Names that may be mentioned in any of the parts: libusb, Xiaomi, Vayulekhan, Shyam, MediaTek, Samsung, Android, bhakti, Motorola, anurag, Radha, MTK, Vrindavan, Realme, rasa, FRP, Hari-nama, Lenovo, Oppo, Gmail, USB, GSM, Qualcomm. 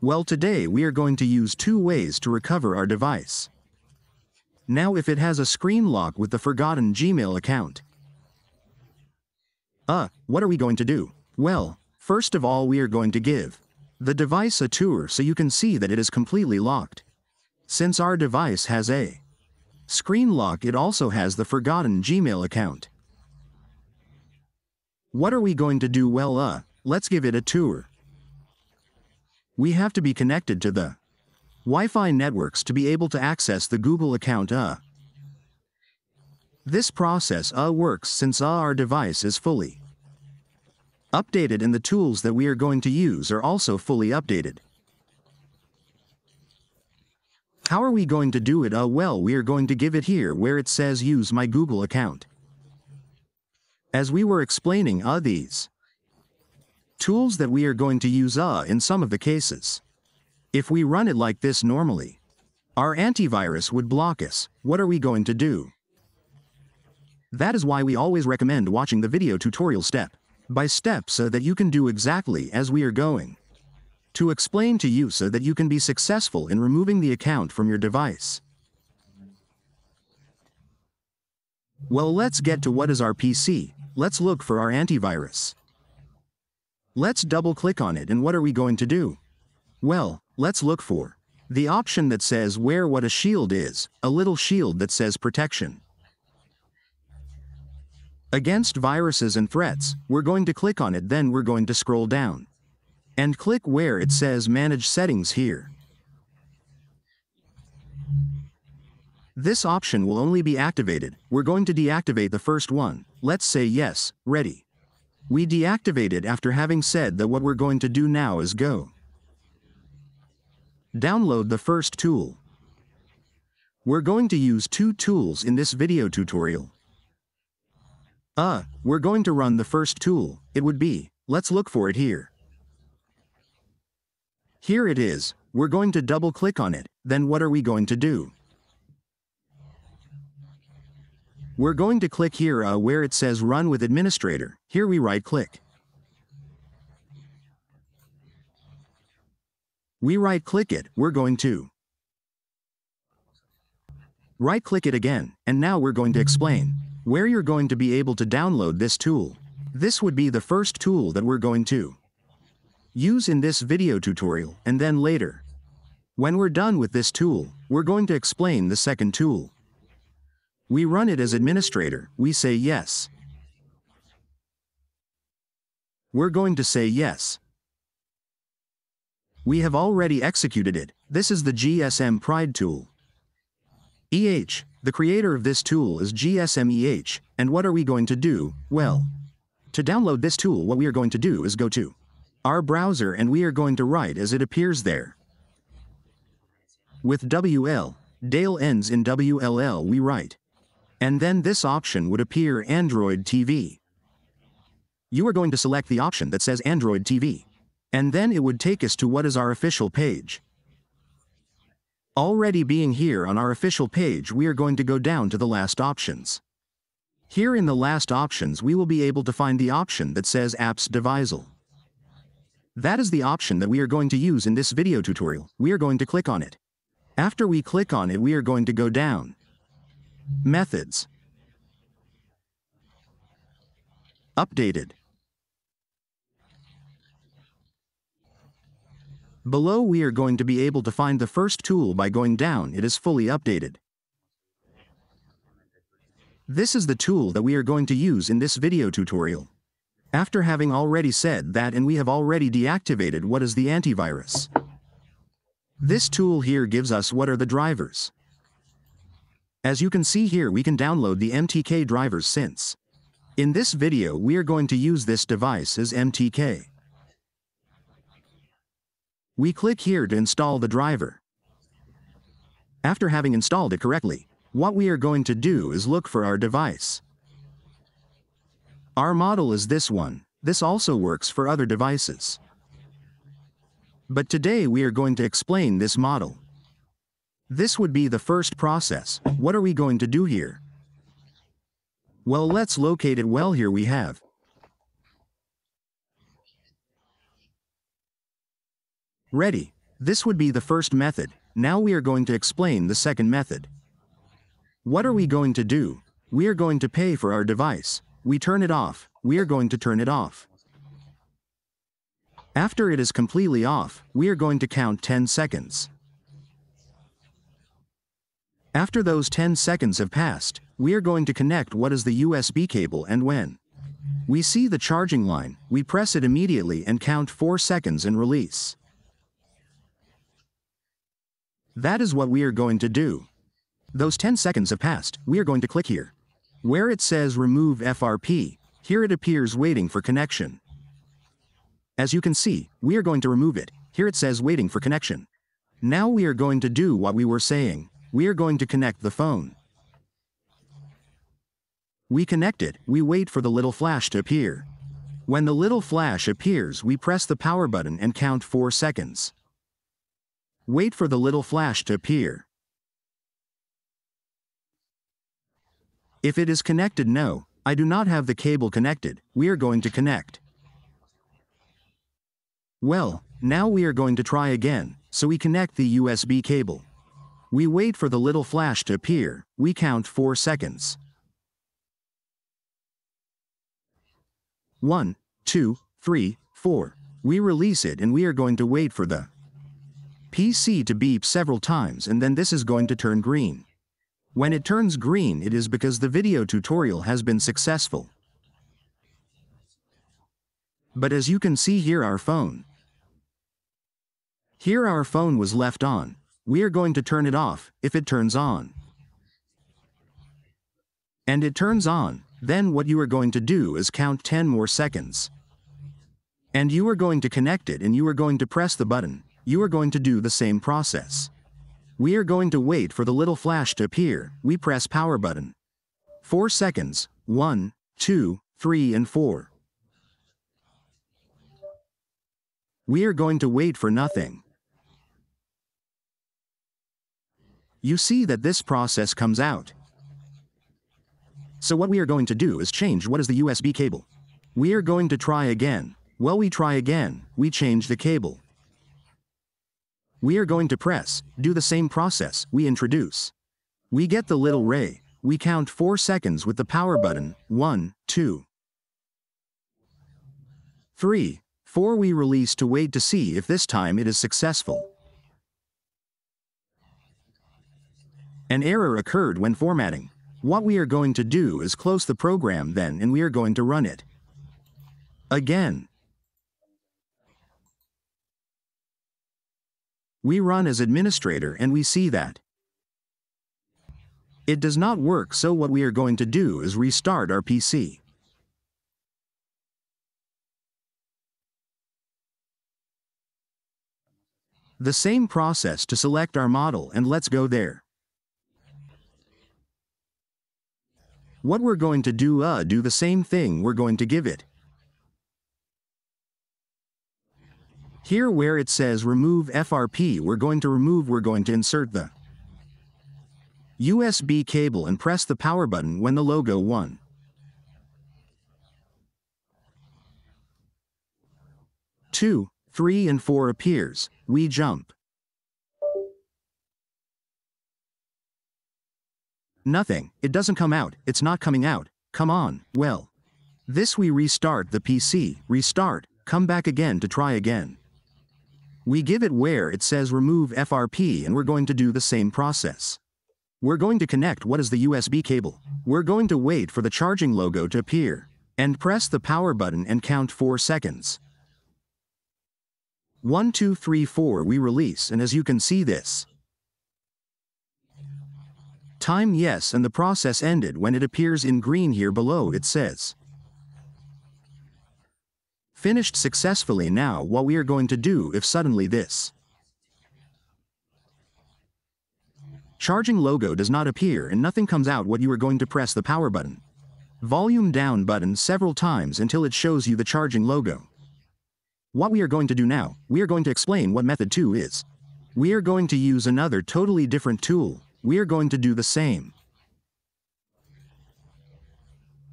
Well, today we are going to use two ways to recover our device. Now, if it has a screen lock with the forgotten Gmail account. What are we going to do? Well, first of all, we are going to give the device a tour so you can see that it is completely locked. Since our device has a screen lock, it also has the forgotten Gmail account. What are we going to do? Well, let's give it a tour. We have to be connected to the Wi-Fi networks to be able to access the Google account. This process works since our device is fully updated and the tools that we are going to use are also fully updated. How are we going to do it? Well, we are going to give it here where it says use my Google account. As we were explaining, these tools that we are going to use in some of the cases. If we run it like this normally, our antivirus would block us. What are we going to do? That is why we always recommend watching the video tutorial step by step so that you can do exactly as we are going to explain to you so that you can be successful in removing the account from your device. Well, let's get to what is our PC. Let's look for our antivirus. Let's double click on it, and what are we going to do? Well, let's look for the option that says where what a shield is, a little shield that says protection against viruses and threats. We're going to click on it, then we're going to scroll down and click where it says manage settings here. This option will only be activated. We're going to deactivate the first one. Let's say yes, ready. We deactivate it after having said that what we're going to do now is go download the first tool. We're going to use two tools in this video tutorial. We're going to run the first tool. It would be, let's look for it here. Here it is. We're going to double click on it, then what are we going to do? We're going to click here where it says run with administrator. Here we right click. We right click it. We're going to right click it again, and now we're going to explain where you're going to be able to download this tool. This would be the first tool that we're going to use in this video tutorial, and then later, when we're done with this tool, we're going to explain the second tool. We run it as administrator, we say yes. We're going to say yes. We have already executed it. This is the GSM Pride tool. The creator of this tool is GSM, and what are we going to do? Well, to download this tool, what we are going to do is go to our browser and we are going to write as it appears there. With WL, Dale ends in WLL we write. And then this option would appear Android TV. You are going to select the option that says Android TV. And then it would take us to what is our official page. Already being here on our official page, we are going to go down to the last options. Here in the last options, we will be able to find the option that says Apps Devisal. That is the option that we are going to use in this video tutorial. We are going to click on it. After we click on it, we are going to go down Methods, Updated. Below we are going to be able to find the first tool by going down. It is fully updated. This is the tool that we are going to use in this video tutorial. After having already said that, and we have already deactivated what is the antivirus. This tool here gives us what are the drivers. As you can see here, we can download the MTK drivers since in this video we are going to use this device as MTK. We click here to install the driver. After having installed it correctly, what we are going to do is look for our device. Our model is this one. This also works for other devices. But today we are going to explain this model. This would be the first process. What are we going to do here? Well, let's locate it. Well, here we have ready. This would be the first method. Now we are going to explain the second method. What are we going to do? We are going to pay for our device. We turn it off. We are going to turn it off. After it is completely off, we are going to count 10 seconds. After those 10 seconds have passed, we are going to connect what is the USB cable, and when we see the charging line, we press it immediately and count 4 seconds and release. That is what we are going to do. Those 10 seconds have passed, we are going to click here. Where it says remove FRP, here it appears waiting for connection. As you can see, we are going to remove it. Here it says waiting for connection. Now we are going to do what we were saying. We are going to connect the phone. We connect it, we wait for the little flash to appear. When the little flash appears, we press the power button and count 4 seconds. Wait for the little flash to appear. If it is connected, no, I do not have the cable connected, we are going to connect. Well, now we are going to try again, so we connect the USB cable. We wait for the little flash to appear, we count 4 seconds. 1, 2, 3, 4. We release it and we are going to wait for the PC to beep several times, and then this is going to turn green. When it turns green, it is because the video tutorial has been successful. But as you can see here, our phone was left on. We are going to turn it off. If it turns on, and it turns on, then what you are going to do is count 10 more seconds. And you are going to connect it and you are going to press the button. You are going to do the same process. We are going to wait for the little flash to appear. We press power button. 4 seconds, 1, 2, 3 and 4. We are going to wait for nothing. You see that this process comes out. So what we are going to do is change what is the USB cable. We are going to try again. Well, we try again, we change the cable. We are going to press, do the same process, we introduce. We get the little ray, we count 4 seconds with the power button, 1, 2, 3, 4, we release to wait to see if this time it is successful. An error occurred when formatting. What we are going to do is close the program then, and we are going to run it again. We run as administrator and we see that it does not work, so what we are going to do is restart our PC. The same process to select our model, and let's go there. What we're going to do, do the same thing, we're going to give it. Here where it says remove FRP, we're going to remove, we're going to insert the USB cable and press the power button when the logo 1. Two, 3 and 4 appears, we jump. Nothing, it doesn't come out, it's not coming out, come on, well. This we restart the PC, restart, come back again to try again. We give it where it says remove FRP and we're going to do the same process. We're going to connect what is the USB cable. We're going to wait for the charging logo to appear, and press the power button and count 4 seconds. 1, 2, 3, 4, we release, and as you can see this time, yes, and the process ended when it appears in green. Here below it says finished successfully. Now what we are going to do if suddenly this charging logo does not appear and nothing comes out, what you are going to press the power button, volume down button several times until it shows you the charging logo. What we are going to do now, we are going to explain what method 2 is. We are going to use another totally different tool. We are going to do the same.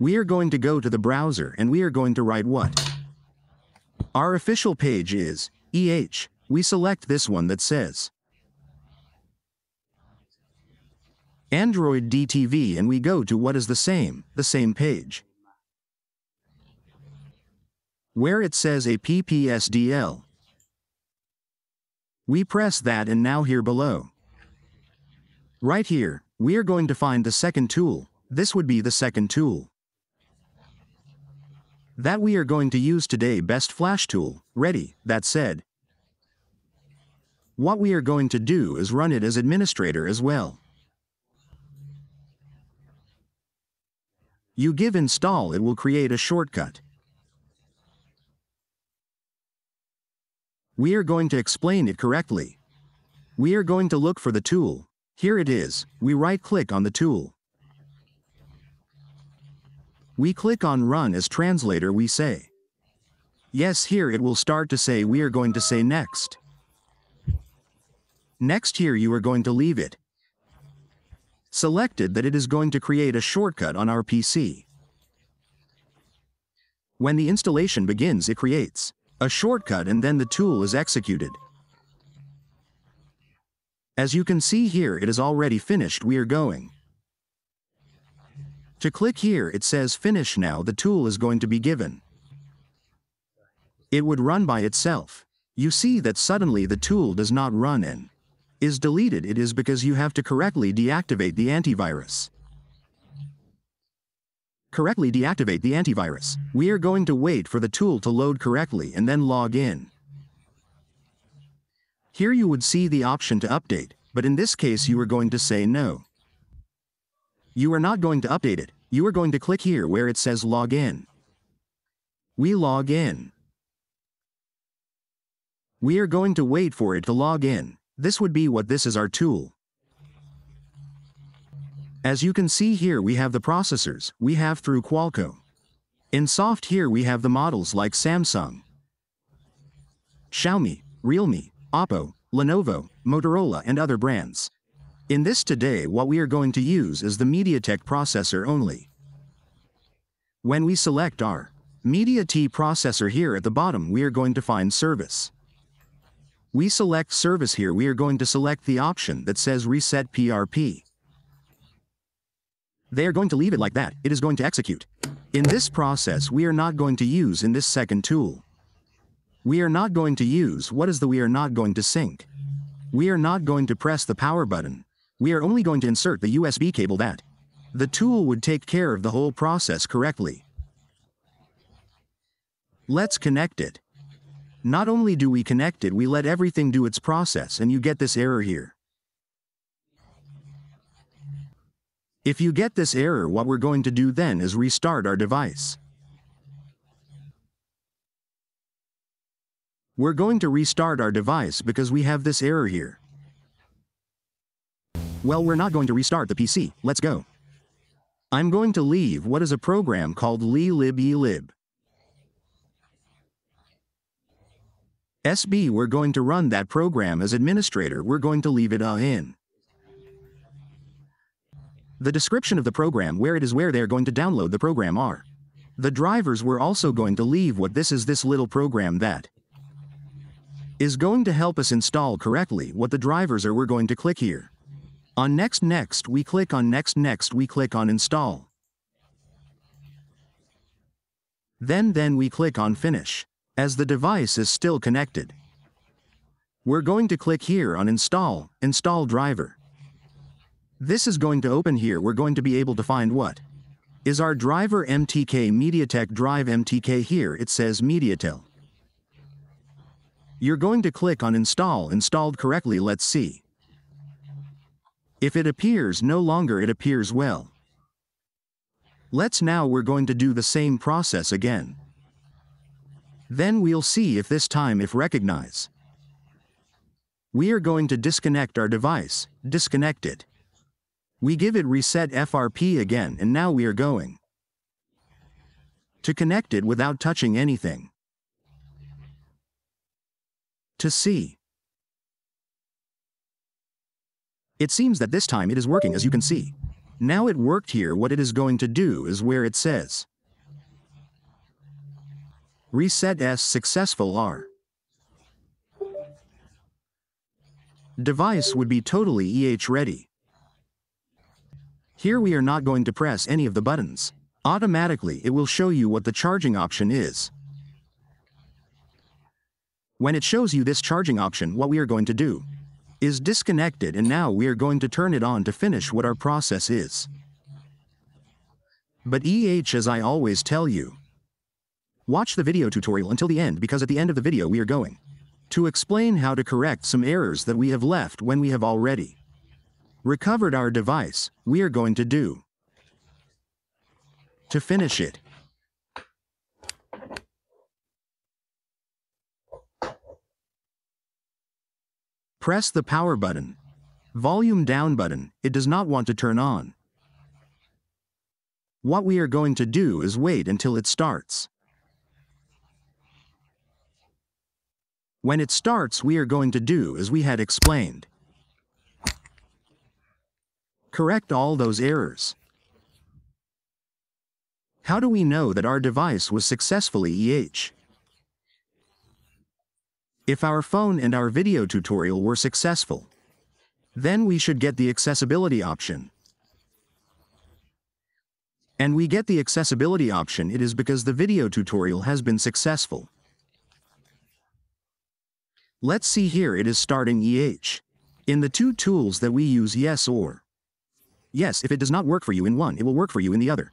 We are going to go to the browser and we are going to write what our official page is, eh, we select this one that says Android DTV, and we go to what is the same page, where it says APPSDL. We press that, and now here below, right here, we are going to find the second tool. This would be the second tool that we are going to use today, best flash tool, ready. That said, what we are going to do is run it as administrator as well. You give install, it will create a shortcut. We are going to explain it correctly. We are going to look for the tool. Here it is. We right-click on the tool. We click on Run as Translator. We say yes. Here it will start to say, we are going to say Next. Next, here you are going to leave it selected that it is going to create a shortcut on our PC. When the installation begins, it creates a shortcut, and then the tool is executed. As you can see here, it is already finished. We are going to click here. It says finish now. The tool is going to be given. It would run by itself. You see that suddenly the tool does not run and is deleted. It is because you have to correctly deactivate the antivirus. Correctly deactivate the antivirus. We are going to wait for the tool to load correctly and then log in. Here you would see the option to update, but in this case you are going to say no. You are not going to update it. You are going to click here where it says log in. We log in. We are going to wait for it to log in. This would be what this is, our tool. As you can see here, we have the processors we have through Qualcomm. In soft, here we have the models like Samsung, Xiaomi, Realme, Oppo, Lenovo, Motorola, and other brands. In this today, what we are going to use is the MediaTek processor only. When we select our MediaTek processor, here at the bottom we are going to find service. We select service. Here we are going to select the option that says reset PRP. They are going to leave it like that. It is going to execute. In this process, we are not going to use in this second tool. We are not going to use what is the we are not going to sync. We are not going to press the power button. We are only going to insert the USB cable that the tool would take care of the whole process correctly. Let's connect it. Not only do we connect it, we let everything do its process, and you get this error here. If you get this error, what we're going to do then is restart our device. We're going to restart our device because we have this error here. Well, we're not going to restart the PC. Let's go. I'm going to leave what is a program called libusb. We're going to run that program as administrator. We're going to leave it in. The description of the program, where it is where they're going to download the program, are the drivers. We're also going to leave what this is, this little program that is going to help us install correctly what the drivers are. We're going to click here on next, next, we click on next, next, we click on install. Then we click on finish. As the device is still connected, we're going to click here on install driver. This is going to open here. We're going to be able to find what is our driver MTK, MediaTek drive MTK. Here it says MediaTek. You're going to click on installed correctly. Let's see if it appears. No longer it appears. Well, let's now we're going to do the same process again. Then we'll see if this time if recognize. We are going to disconnect our device, disconnect it. We give it reset FRP again, and now we are going to connect it without touching anything to see. It seems that this time it is working, as you can see. Now it worked here. What it is going to do is where it says reset S successful R. device would be totally EH ready. Here we are not going to press any of the buttons. Automatically it will show you what the charging option is. When it shows you this charging option, what we are going to do is disconnect it, and now we are going to turn it on to finish what our process is. But EH, as I always tell you, watch the video tutorial until the end, because at the end of the video we are going to explain how to correct some errors that we have left when we have already recovered our device. We are going to do to finish it. Press the power button, volume down button, it does not want to turn on. What we are going to do is wait until it starts. When it starts, we are going to do as we had explained. Correct all those errors. How do we know that our device was successfully EH? If our phone and our video tutorial were successful, then we should get the accessibility option. And we get the accessibility option, it is because the video tutorial has been successful. Let's see here, it is starting EH. In the two tools that we use, yes or yes, if it does not work for you in one, it will work for you in the other.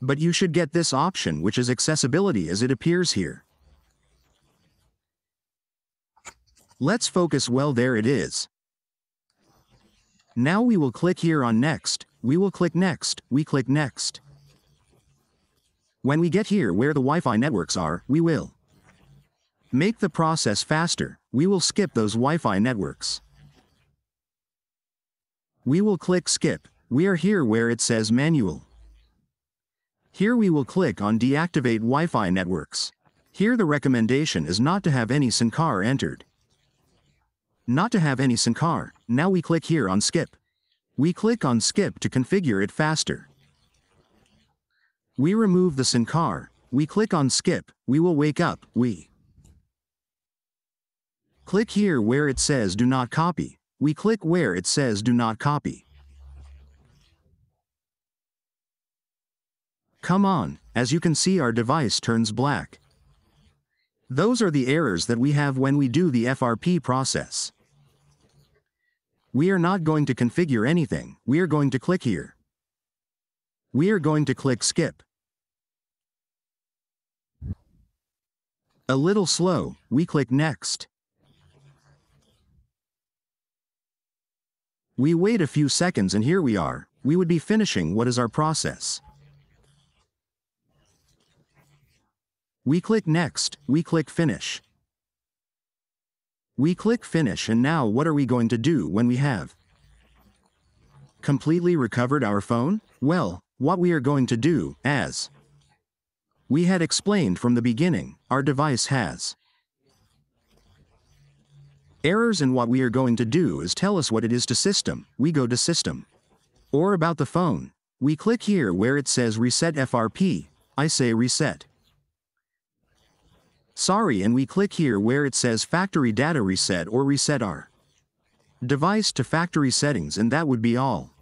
But you should get this option, which is accessibility, as it appears here. Let's focus well, there it is. Now we will click here on next, we will click next, we click next. When we get here where the Wi-Fi networks are, we will make the process faster, we will skip those Wi-Fi networks. We will click skip, we are here where it says manual. Here we will click on deactivate Wi-Fi networks. Here the recommendation is not to have any SIM card entered. Not to have any SIM card, now we click here on skip. We click on skip to configure it faster. We remove the SIM card, we click on skip, we will wake up, we click here where it says do not copy, we click where it says do not copy. Come on, as you can see our device turns black. Those are the errors that we have when we do the FRP process. We are not going to configure anything, we are going to click here. We are going to click skip. A little slow, we click next. We wait a few seconds and here we are, we would be finishing what is our process. We click next, we click finish. We click finish, and now what are we going to do when we have completely recovered our phone? Well, what we are going to do, as we had explained from the beginning, our device has errors, and what we are going to do is tell us what it is to system, we go to system, or about the phone, we click here where it says reset FRP, I say reset. Sorry, and we click here where it says factory data reset, or reset our device to factory settings, and that would be all.